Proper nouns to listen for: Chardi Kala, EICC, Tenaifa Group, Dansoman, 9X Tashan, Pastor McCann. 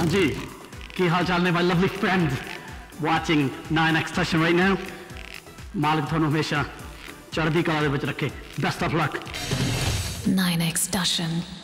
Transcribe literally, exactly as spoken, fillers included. Anji, ki haal chal hai my lovely friend watching nine X Tashan right now. Malik thonu hamesha chardhi kala de vich rakhe. Best of luck. nine X Tashan.